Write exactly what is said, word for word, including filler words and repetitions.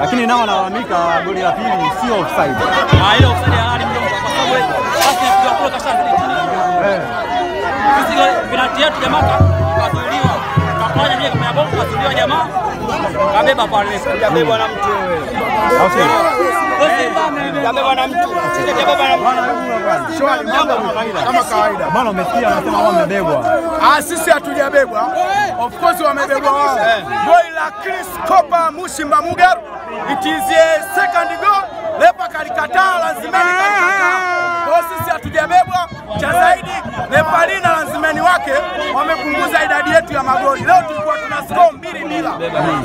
Lakini nao wanalalamika goli la pili sio offside. Ah, ile offside ya Ali mdomo kwa sababu basi kwa kula kashazi. Eh. Sisi penalty yetu jamaa katuliwa. Kafanya mimi kama bongo katuliwa jamaa. Kabeba pale sisi kabeba na mtu wewe. Au sio? Kabeba na mtu. Sisi kabeba na mtu. Shwari mambo kama kawaida. Bana umesikia anasema wao wamebebwa. Ah, sisi hatujabebwa. Of course wamebebwa wao. Goli la Chris Kopa Mushimba Mugaru. It is a second goal. Lepa kalikataa lazimeni kalikataa. Kwa sisi hatujabebwa cha zaidi Lepa lina lazimeni wake wamepunguza idadi yetu ya magoli. Leo tulikuwa tuna score mbili bila.